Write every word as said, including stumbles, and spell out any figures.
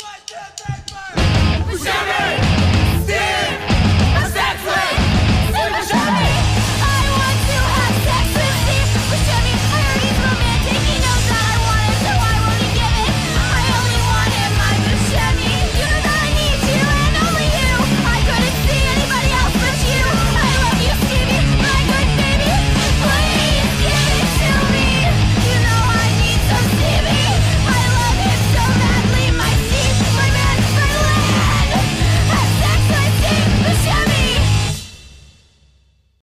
One, two, three, four.